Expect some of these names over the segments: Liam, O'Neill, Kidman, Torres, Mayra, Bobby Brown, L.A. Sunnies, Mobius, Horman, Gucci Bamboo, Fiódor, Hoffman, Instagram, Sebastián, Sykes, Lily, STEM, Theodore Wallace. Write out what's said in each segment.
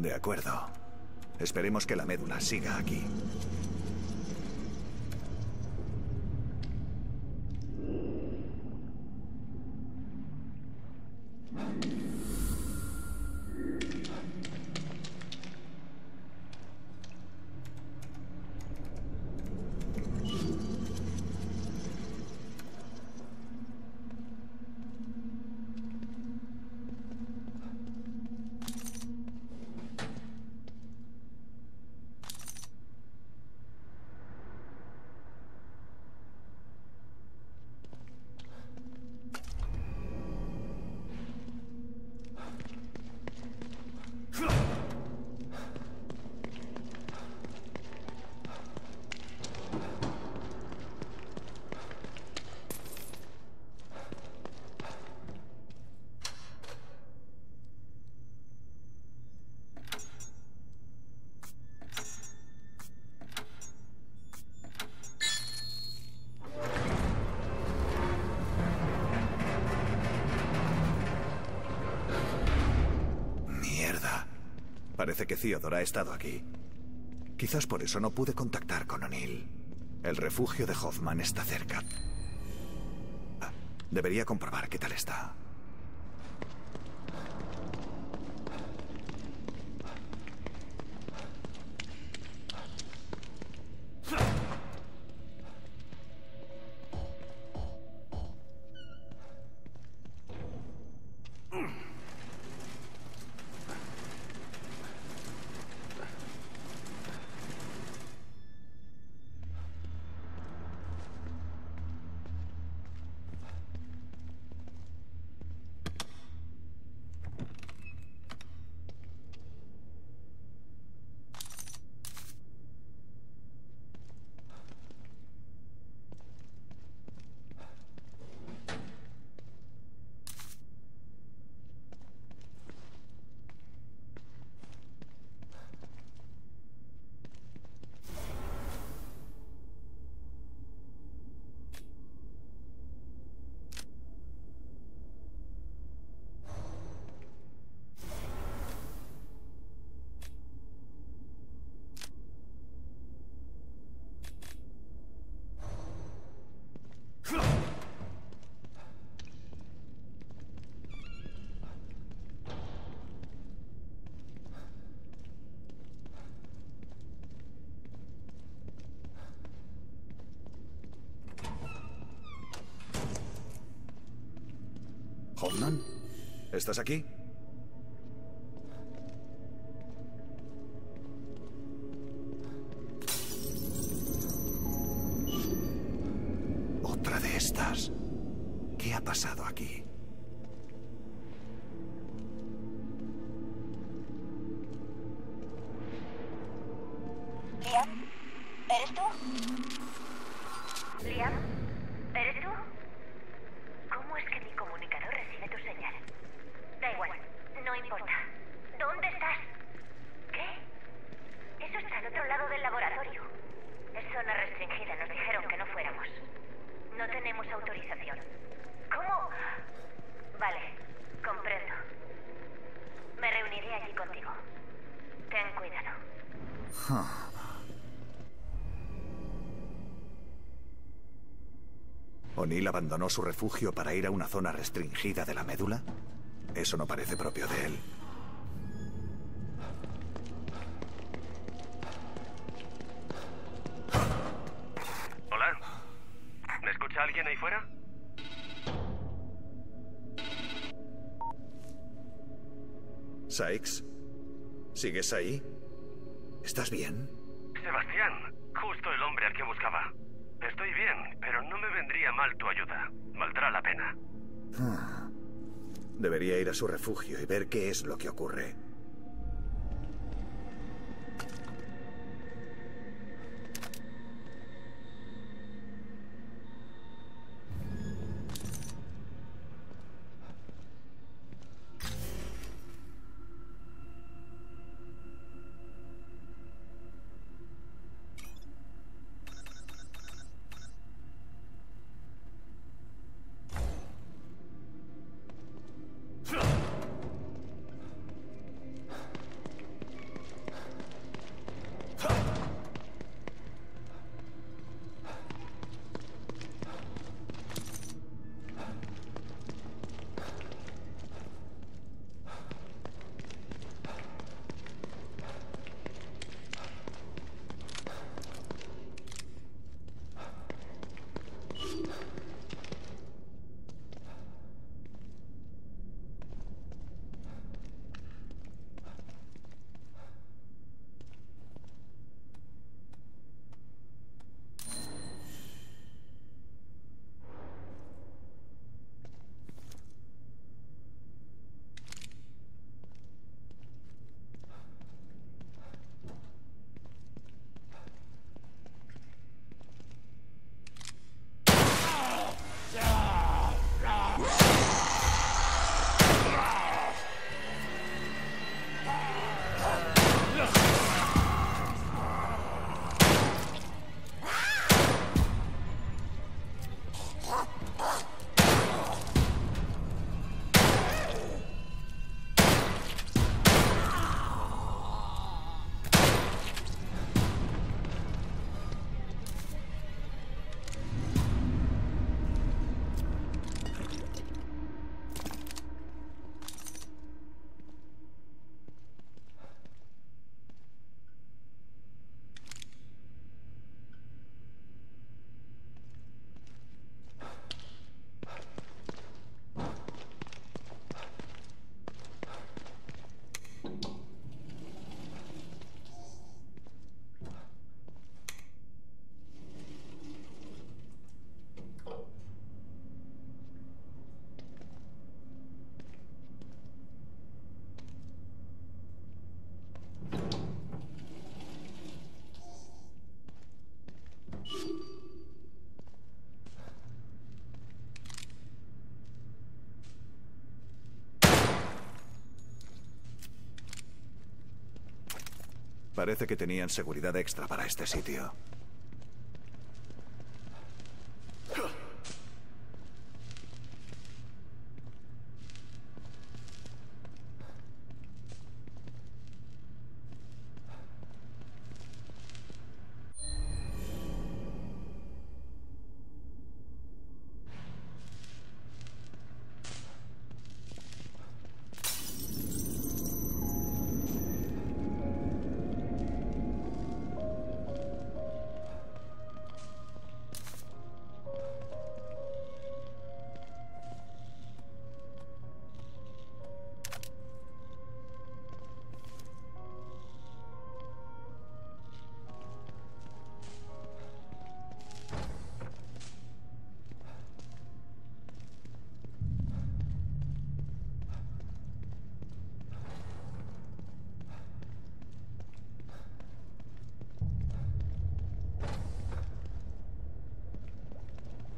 De acuerdo. Esperemos que la médula siga aquí. Parece que Theodore ha estado aquí. Quizás por eso no pude contactar con O'Neill. El refugio de Hoffman está cerca. Debería comprobar qué tal está. ¿Horman? ¿Estás aquí? Otra de estas. ¿Qué ha pasado aquí? Liam, ¿eres tú? Liam, ¿eres tú? ¿Cómo es que mi comunicador recibe tu señal? Da igual, no importa. ¿Dónde estás? ¿Qué? Eso está al otro lado del laboratorio. Es zona restringida, nos dijeron que no fuéramos. No tenemos autorización. ¿Cómo? Vale, comprendo. Me reuniré allí contigo. Ten cuidado. ¿O'Neill abandonó su refugio para ir a una zona restringida de la médula? Eso no parece propio de él. Hola. ¿Me escucha alguien ahí fuera? Sykes, ¿sigues ahí? ¿Estás bien? Sebastián, justo el hombre al que buscaba. Estoy bien, pero no me vendría mal tu ayuda. Valdrá la pena. Debería ir a su refugio y ver qué es lo que ocurre. Parece que tenían seguridad extra para este sitio.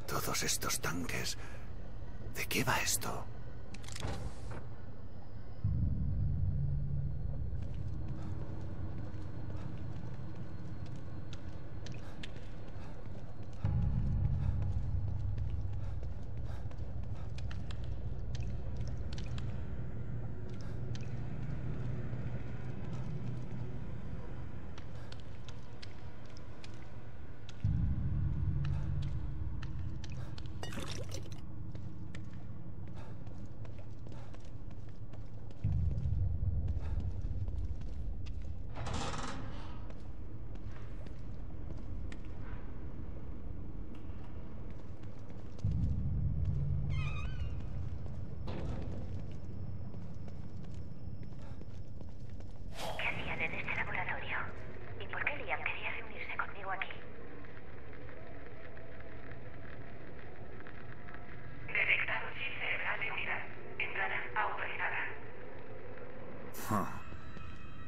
Todos estos tanques... ¿De qué va esto?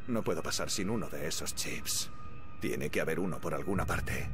No puedo pasar sin uno de esos chips. Tiene que haber uno por alguna parte.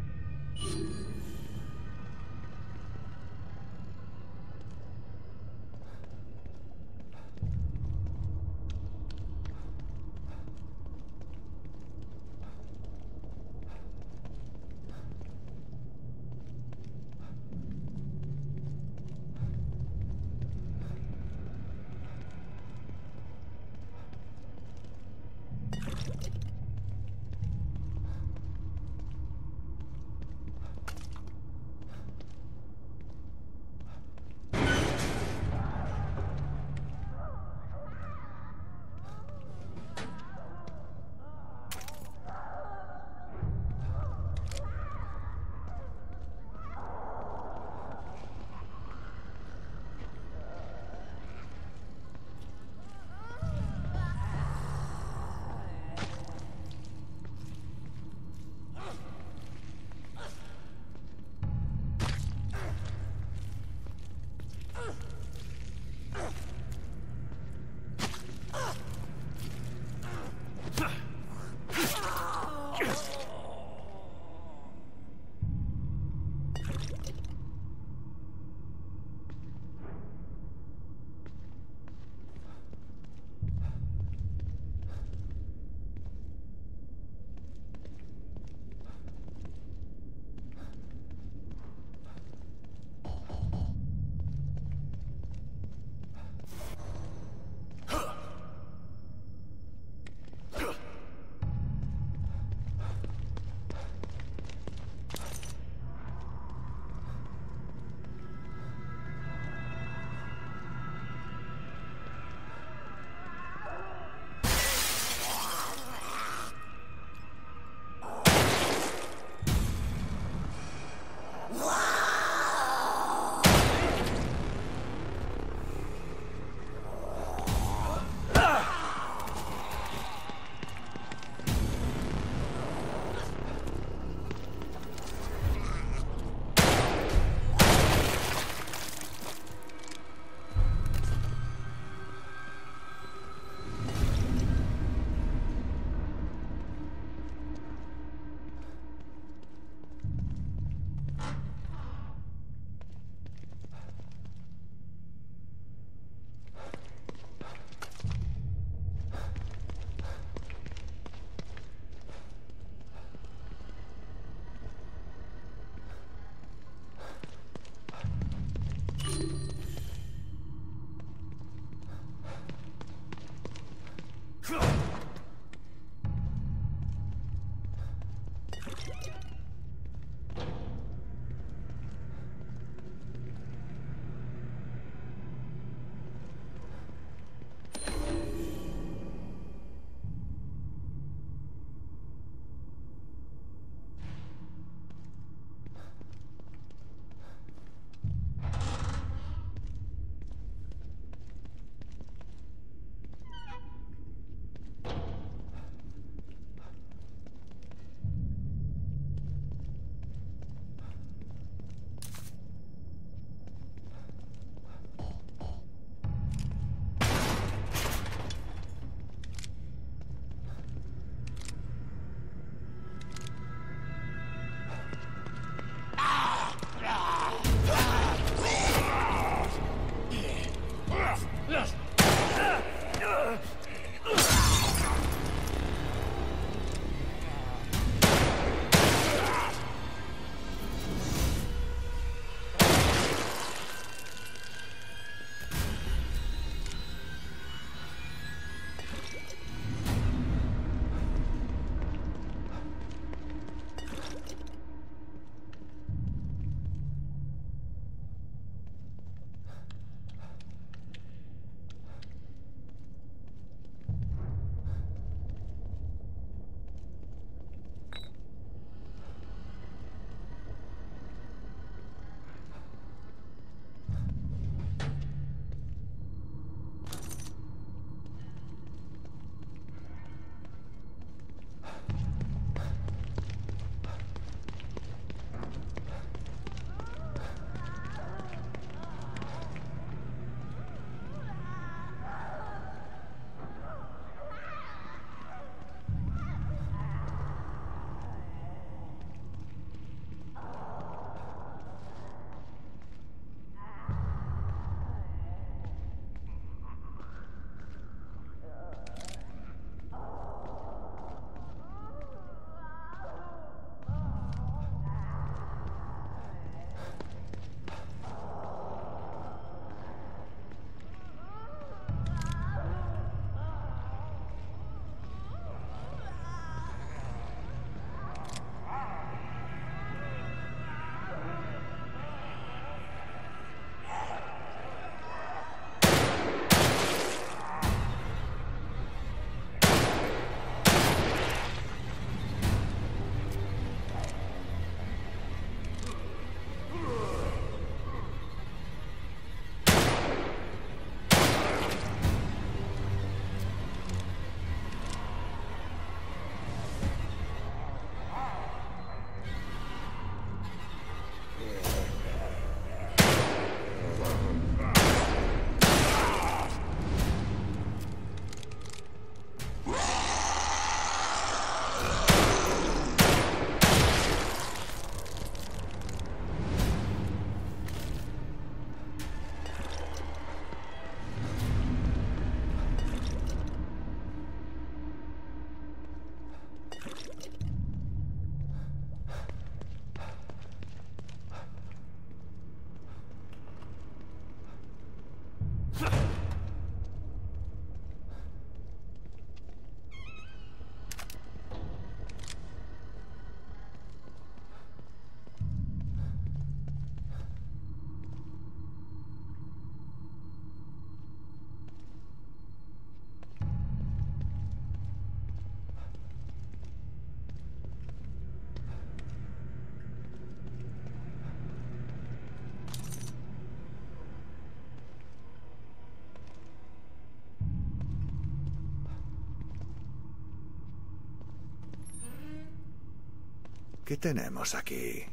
¿Qué tenemos aquí?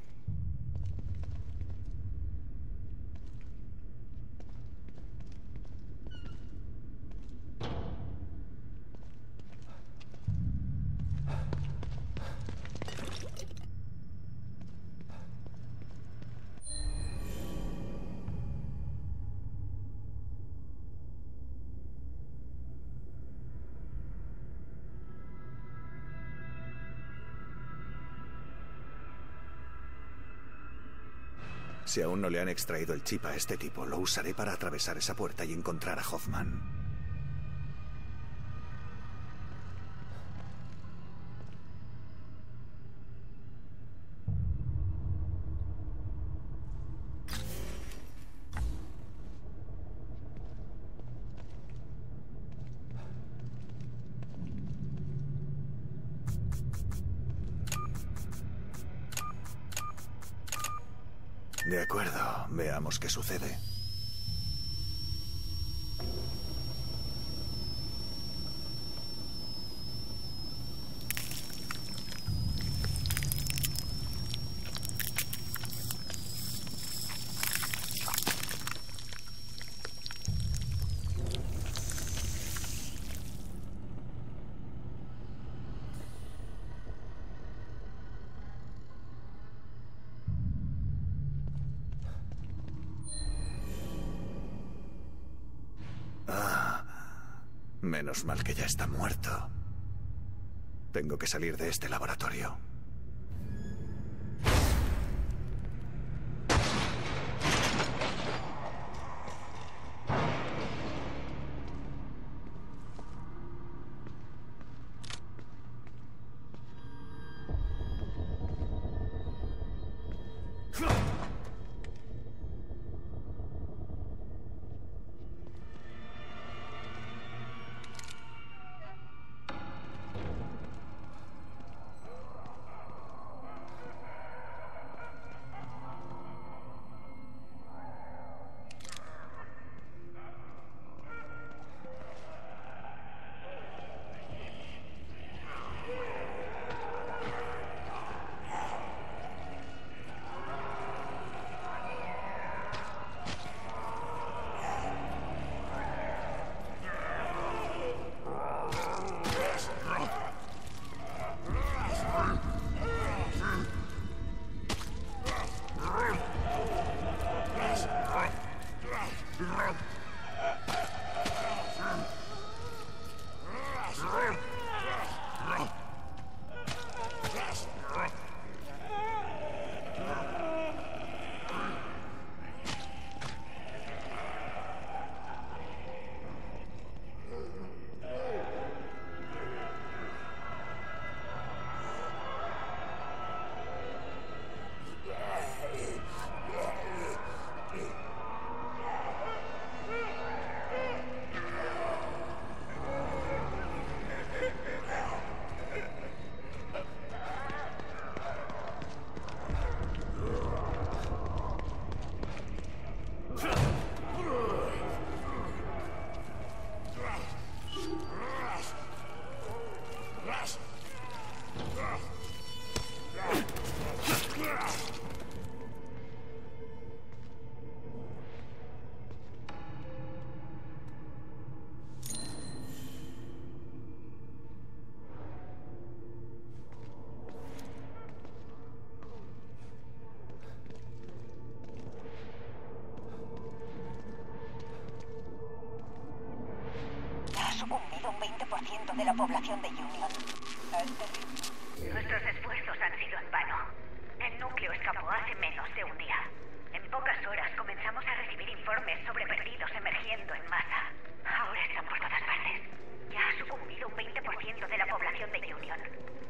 Si aún no le han extraído el chip a este tipo, lo usaré para atravesar esa puerta y encontrar a Hoffman. De acuerdo, veamos qué sucede. Menos mal que ya está muerto. Tengo que salir de este laboratorio. De la población de Union. Nuestros esfuerzos han sido en vano. El núcleo escapó hace menos de un día. En pocas horas comenzamos a recibir informes sobre perdidos emergiendo en masa. Ahora están por todas partes. Ya ha sucumbido un 20% de la población de Union.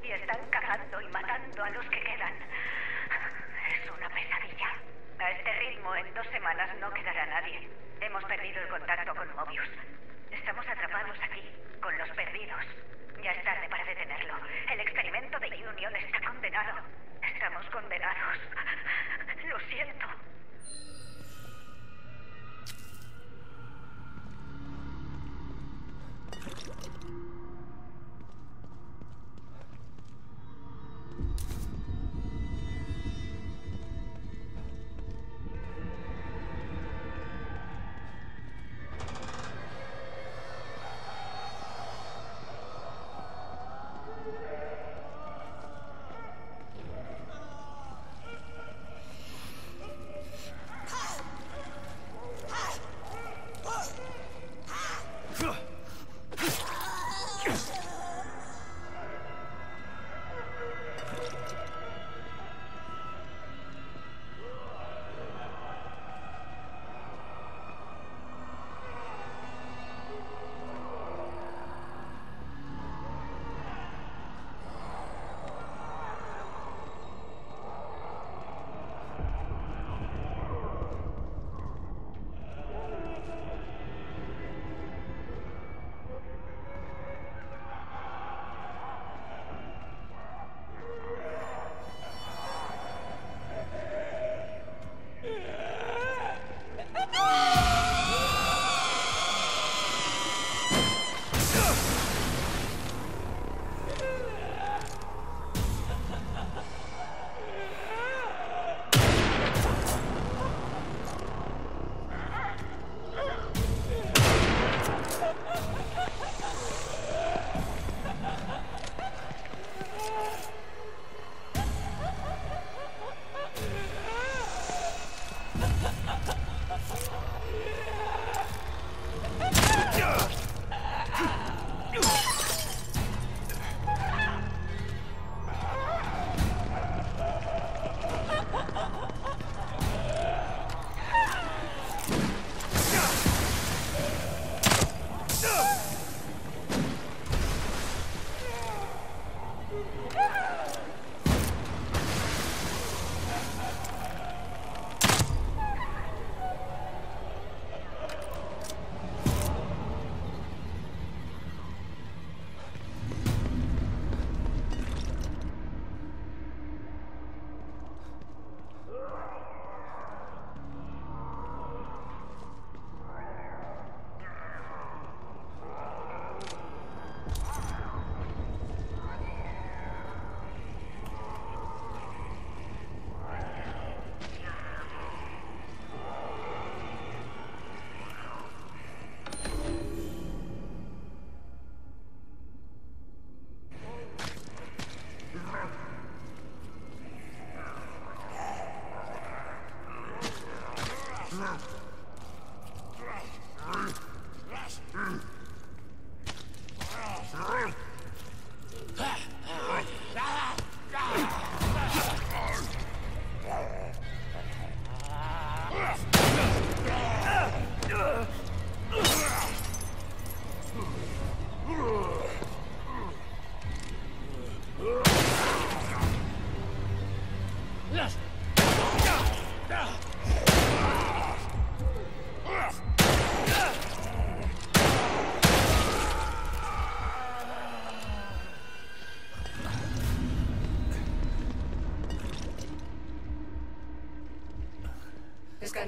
Y están cazando y matando a los que quedan. Es una pesadilla. A este ritmo, en 2 semanas no quedará nadie. Hemos perdido el contacto con Mobius. Estamos atrapados aquí, con los perdidos. Ya es tarde para detenerlo. El experimento de Union está condenado. Estamos condenados. Lo siento.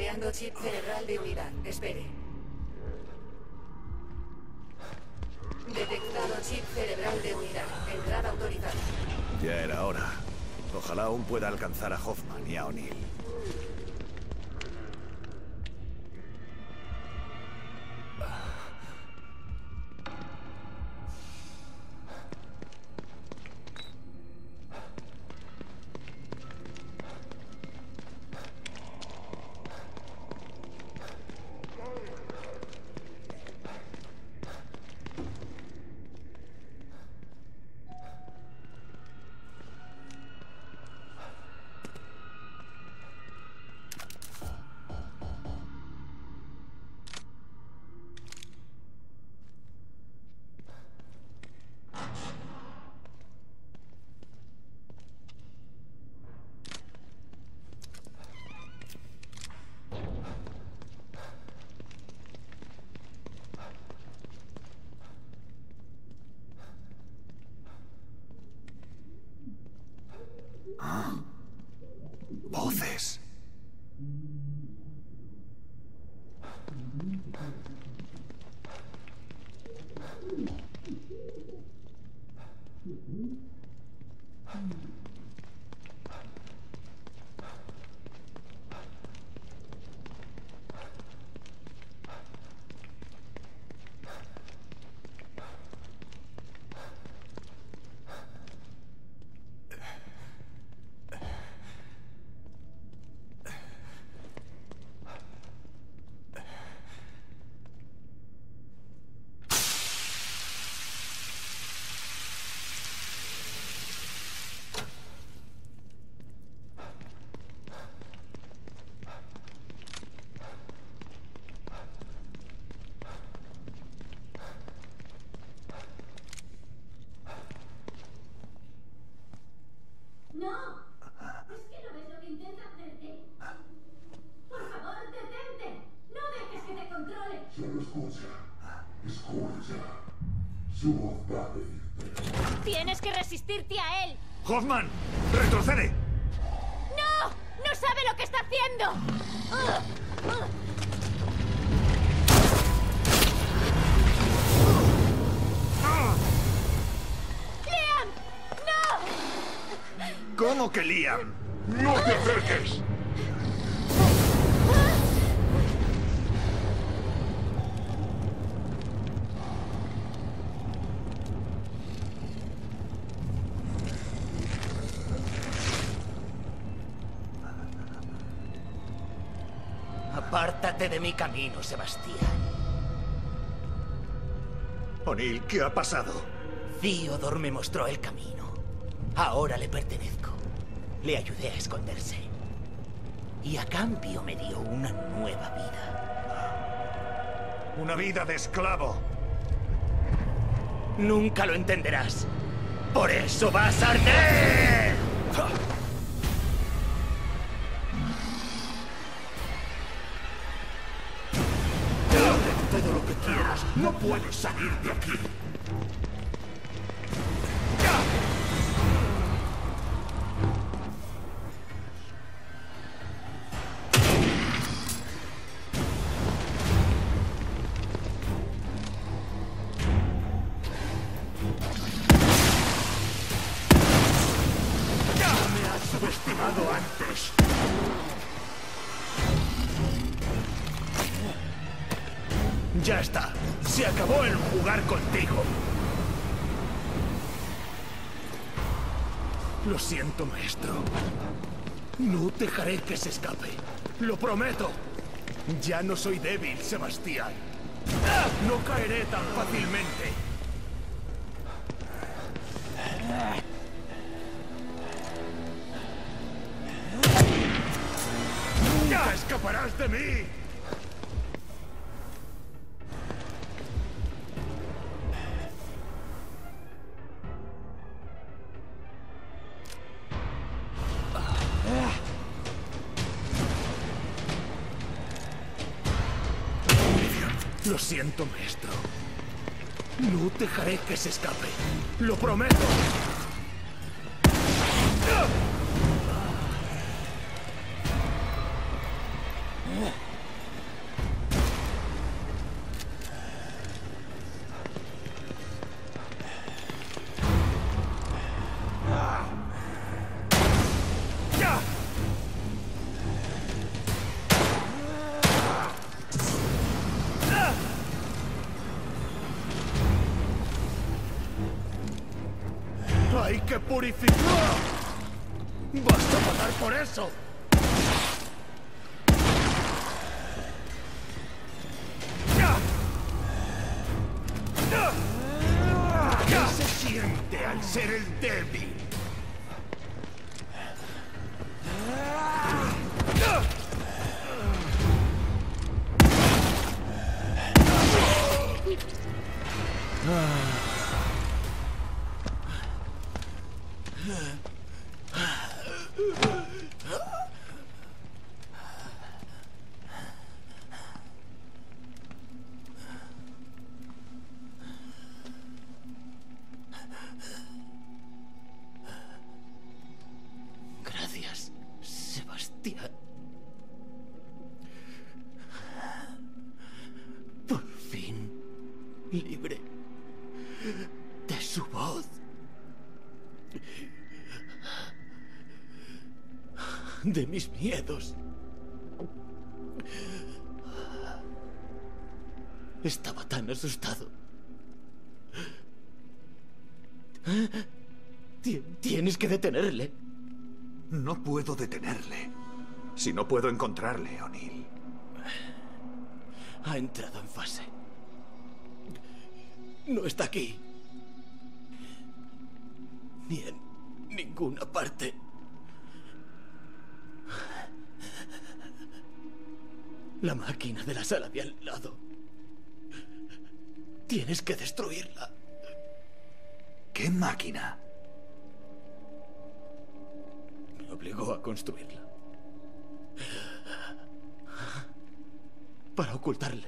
Escaneando chip cerebral de unidad. Espere. Detectado chip cerebral de unidad. Entrada autorizada. Ya era hora. Ojalá aún pueda alcanzar a Hoffman y a O'Neill. Tienes que resistirte a él. Hoffman, retrocede. No, no sabe lo que está haciendo. Liam, no. ¿Cómo que Liam? No te acerques. Apártate de mi camino, Sebastián. O'Neill, ¿qué ha pasado? Fiódor me mostró el camino. Ahora le pertenezco. Le ayudé a esconderse. Y a cambio me dio una nueva vida. Una vida de esclavo. Nunca lo entenderás. Por eso vas a arder. ¡No puedes salir de aquí! Siento, maestro. No dejaré que se escape. ¡Lo prometo! Ya no soy débil, Sebastián. No caeré tan fácilmente. ¡Nunca escaparás de mí! Lo siento, maestro. No dejaré que se escape. ¡Lo prometo! ¡Hay que purificar! ¡Basta pagar por eso! ¿Qué se siente al ser el débil? Gracias, Sebastián. Por fin, libre de su voz. De mis miedos. Estaba tan asustado. Tienes que detenerle. No puedo detenerle. Si no puedo encontrarle, O'Neill. Ha entrado en fase. No está aquí. Ni en ninguna parte. La máquina de la sala de al lado. Tienes que destruirla. ¿Qué máquina? Me obligó a construirla. Para ocultarle.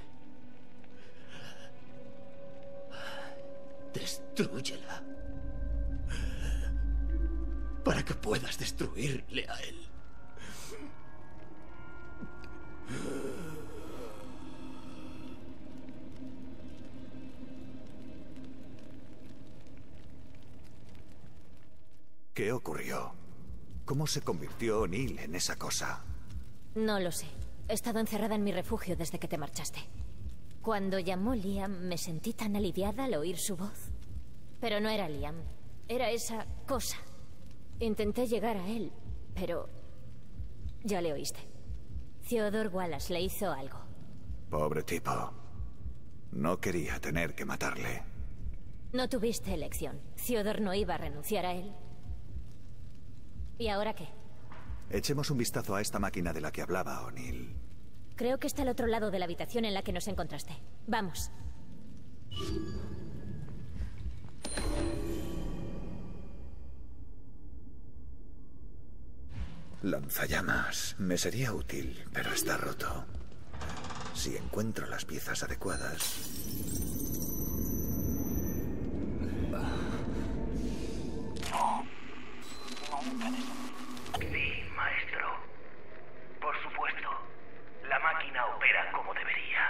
Destrúyela. Para que puedas destruirle a él. ¿Qué ocurrió? ¿Cómo se convirtió O'Neill en esa cosa? No lo sé. He estado encerrada en mi refugio desde que te marchaste. Cuando llamó Liam, me sentí tan aliviada al oír su voz. Pero no era Liam. Era esa cosa. Intenté llegar a él, pero... ya le oíste. Theodore Wallace le hizo algo. Pobre tipo. No quería tener que matarle. No tuviste elección. Theodore no iba a renunciar a él. ¿Y ahora qué? Echemos un vistazo a esta máquina de la que hablaba O'Neill. Creo que está al otro lado de la habitación en la que nos encontraste. Vamos. Lanzallamas. Me sería útil, pero está roto. Si encuentro las piezas adecuadas... Sí, maestro. Por supuesto. La máquina opera como debería.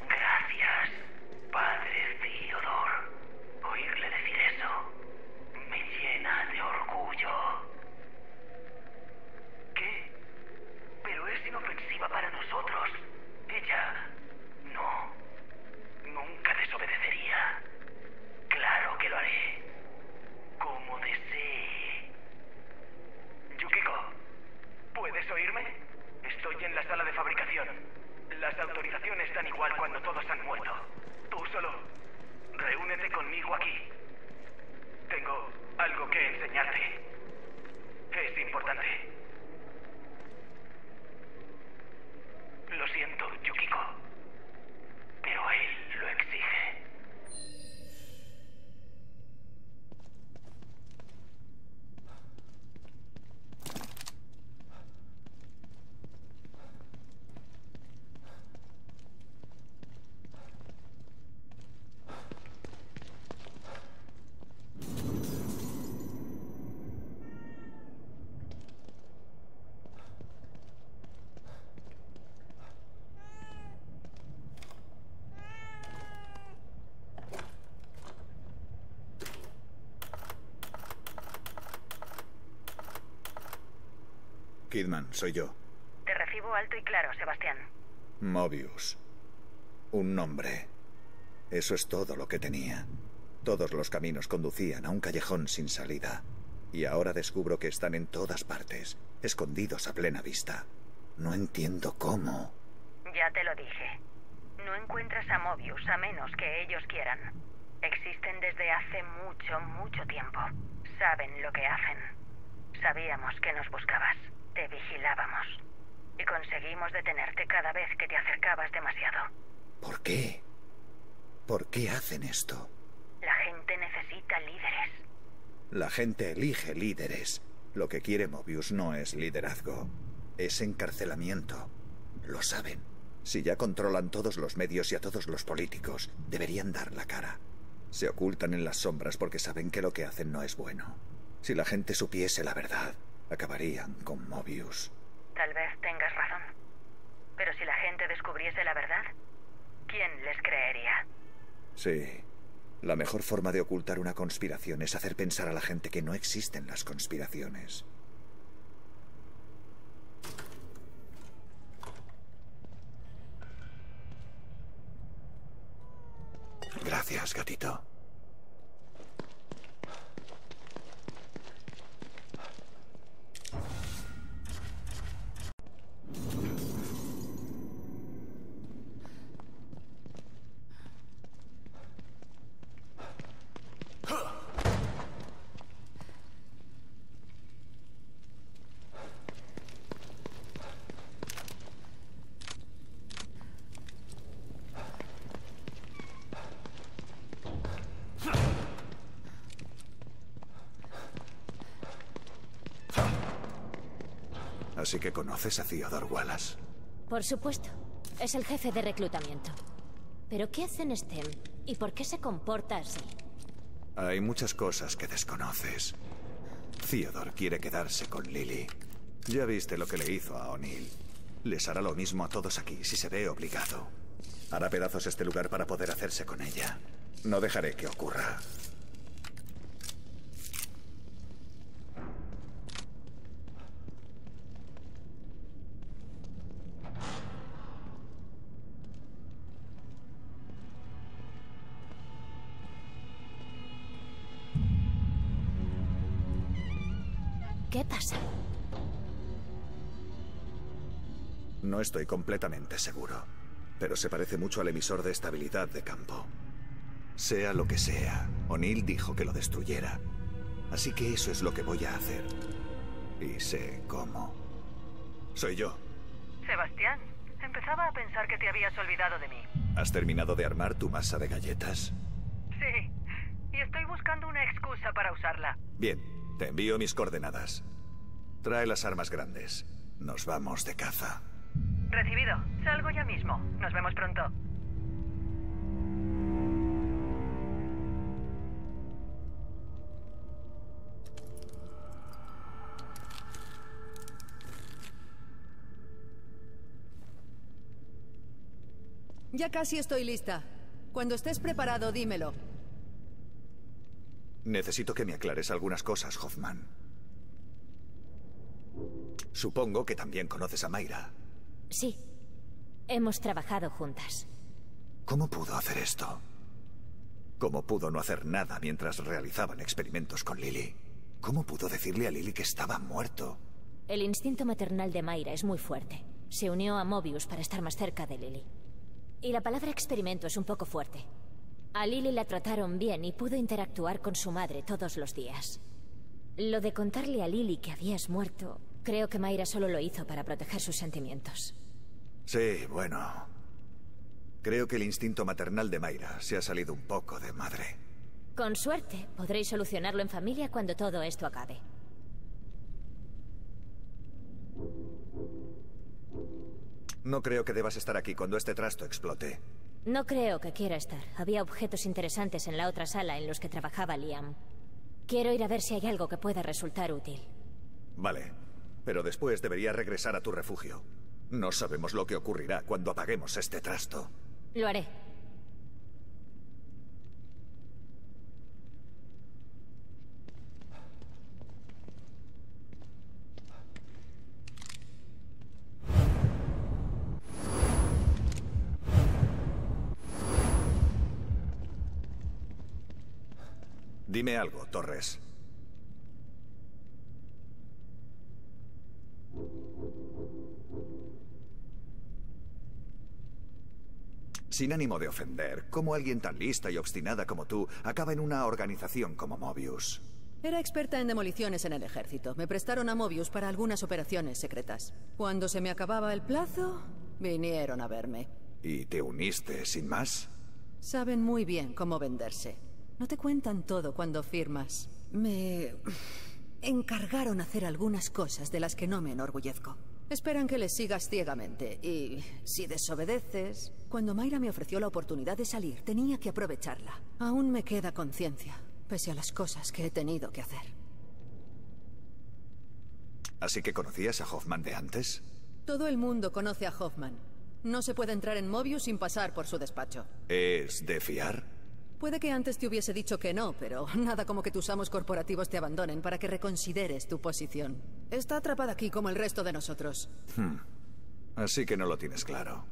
Gracias, padre Theodore. Oírle decir eso me llena de orgullo. ¿Qué? Pero es inofensiva para nosotros. Ella... no. Nunca desobedecería. Claro que lo haré. Como desee. Yukiko, ¿puedes oírme? Estoy en la sala de fabricación. Las autorizaciones dan igual cuando todos han muerto. Tú solo. Reúnete conmigo aquí. Tengo algo que enseñarte. Es importante. Lo siento, Yukiko. Pero él lo exige. Kidman, soy yo. Te recibo alto y claro, Sebastián. Mobius. Un nombre. Eso es todo lo que tenía. Todos los caminos conducían a un callejón sin salida. Y ahora descubro que están en todas partes, escondidos a plena vista. No entiendo cómo. Ya te lo dije. No encuentras a Mobius a menos que ellos quieran. Existen desde hace mucho, mucho tiempo. Saben lo que hacen. Sabíamos que nos buscabas. Te vigilábamos. Y conseguimos detenerte cada vez que te acercabas demasiado. ¿Por qué? ¿Por qué hacen esto? La gente necesita líderes. La gente elige líderes. Lo que quiere Mobius no es liderazgo. Es encarcelamiento. Lo saben. Si ya controlan todos los medios y a todos los políticos, deberían dar la cara. Se ocultan en las sombras porque saben que lo que hacen no es bueno. Si la gente supiese la verdad, acabarían con Mobius. Tal vez tengas razón. Pero si la gente descubriese la verdad, ¿quién les creería? Sí. La mejor forma de ocultar una conspiración es hacer pensar a la gente que no existen las conspiraciones. Gracias, gatito. Así que conoces a Theodore Wallace. Por supuesto. Es el jefe de reclutamiento. ¿Pero qué hace en STEM? ¿Y por qué se comporta así? Hay muchas cosas que desconoces. Theodore quiere quedarse con Lily. Ya viste lo que le hizo a O'Neill. Les hará lo mismo a todos aquí si se ve obligado. Hará pedazos este lugar para poder hacerse con ella. No dejaré que ocurra. ¿Qué pasa? No estoy completamente seguro, pero se parece mucho al emisor de estabilidad de campo. Sea lo que sea, O'Neill dijo que lo destruyera. Así que eso es lo que voy a hacer. Y sé cómo. Soy yo. Sebastián, empezaba a pensar que te habías olvidado de mí. ¿Has terminado de armar tu masa de galletas? Sí, y estoy buscando una excusa para usarla. Bien. Te envío mis coordenadas. Trae las armas grandes. Nos vamos de caza. Recibido. Salgo ya mismo. Nos vemos pronto. Ya casi estoy lista. Cuando estés preparado, dímelo. Necesito que me aclares algunas cosas, Hoffman. Supongo que también conoces a Mayra. Sí. Hemos trabajado juntas. ¿Cómo pudo hacer esto? ¿Cómo pudo no hacer nada mientras realizaban experimentos con Lily? ¿Cómo pudo decirle a Lily que estaba muerto? El instinto maternal de Mayra es muy fuerte. Se unió a Mobius para estar más cerca de Lily. Y la palabra experimento es un poco fuerte. A Lily la trataron bien y pudo interactuar con su madre todos los días. Lo de contarle a Lily que habías muerto, creo que Mayra solo lo hizo para proteger sus sentimientos. Sí, bueno. Creo que el instinto maternal de Mayra se ha salido un poco de madre. Con suerte, podréis solucionarlo en familia cuando todo esto acabe. No creo que debas estar aquí cuando este trasto explote. No creo que quiera estar. Había objetos interesantes en la otra sala en los que trabajaba Liam. Quiero ir a ver si hay algo que pueda resultar útil. Vale, pero después deberías regresar a tu refugio. No sabemos lo que ocurrirá cuando apaguemos este trasto. Lo haré. Dime algo, Torres. Sin ánimo de ofender, ¿cómo alguien tan lista y obstinada como tú acaba en una organización como Mobius? Era experta en demoliciones en el ejército. Me prestaron a Mobius para algunas operaciones secretas. Cuando se me acababa el plazo, vinieron a verme. ¿Y te uniste sin más? Saben muy bien cómo venderse. No te cuentan todo cuando firmas. Me encargaron hacer algunas cosas de las que no me enorgullezco. Esperan que les sigas ciegamente y, si desobedeces... Cuando Mayra me ofreció la oportunidad de salir, tenía que aprovecharla. Aún me queda conciencia, pese a las cosas que he tenido que hacer. ¿Así que conocías a Hoffman de antes? Todo el mundo conoce a Hoffman. No se puede entrar en Mobius sin pasar por su despacho. ¿Es de fiar? Puede que antes te hubiese dicho que no, pero nada como que tus amos corporativos te abandonen para que reconsideres tu posición. Está atrapada aquí como el resto de nosotros. Así que no lo tienes claro.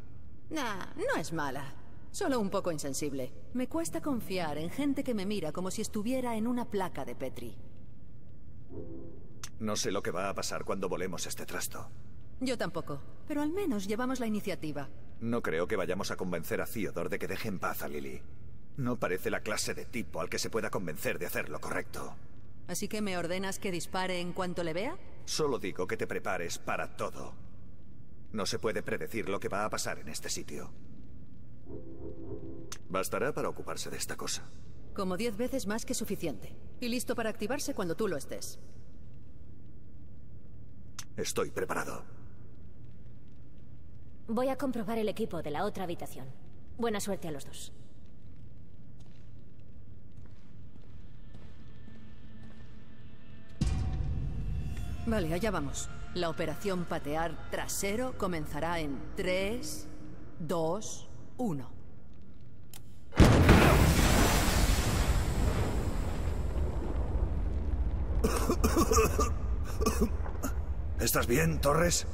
Nah, no es mala. Solo un poco insensible. Me cuesta confiar en gente que me mira como si estuviera en una placa de Petri. No sé lo que va a pasar cuando volemos este trasto. Yo tampoco, pero al menos llevamos la iniciativa. No creo que vayamos a convencer a Fiódor de que deje en paz a Lily. No parece la clase de tipo al que se pueda convencer de hacer lo correcto. ¿Así que me ordenas que dispare en cuanto le vea? Solo digo que te prepares para todo. No se puede predecir lo que va a pasar en este sitio. Bastará para ocuparse de esta cosa. Como 10 veces más que suficiente. Y listo para activarse cuando tú lo estés. Estoy preparado. Voy a comprobar el equipo de la otra habitación. Buena suerte a los dos. Vale, allá vamos. La operación patear trasero comenzará en 3, 2, 1. ¿Estás bien, Torres?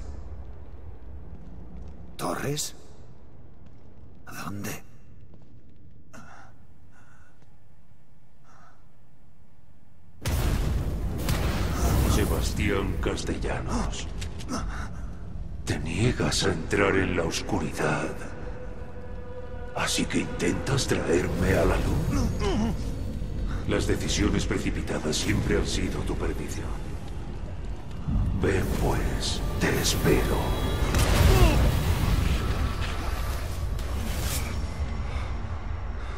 ¿Torres? ¿A dónde? Sebastián Castellanos, te niegas a entrar en la oscuridad, así que intentas traerme a la luz. Las decisiones precipitadas siempre han sido tu perdición. Ven pues, te espero.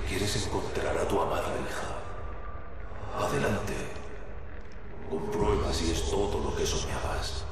¿Quieres encontrar a tu amada hija? Adelante. Comprueba si es todo lo que soñabas.